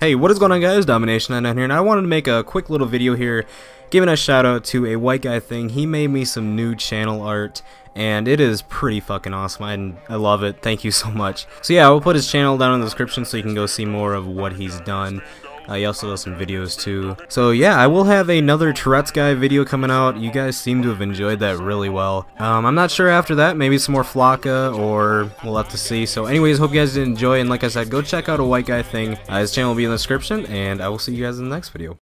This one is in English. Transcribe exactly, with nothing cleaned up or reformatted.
Hey, what is going on, guys? Domination ninety-nine here, and I wanted to make a quick little video here giving a shout out to a white guy thing. He made me some new channel art and it is pretty fucking awesome. I, I love it. Thank you so much. So yeah, I will put his channel down in the description so you can go see more of what he's done. Uh, he also does some videos too. So yeah, I will have another Tourette's Guy video coming out. You guys seem to have enjoyed that really well. Um, I'm not sure after that, maybe some more Flocka, or we'll have to see. So anyways, hope you guys did enjoy, and like I said, go check out A White Guy Thing. Uh, his channel will be in the description, and I will see you guys in the next video.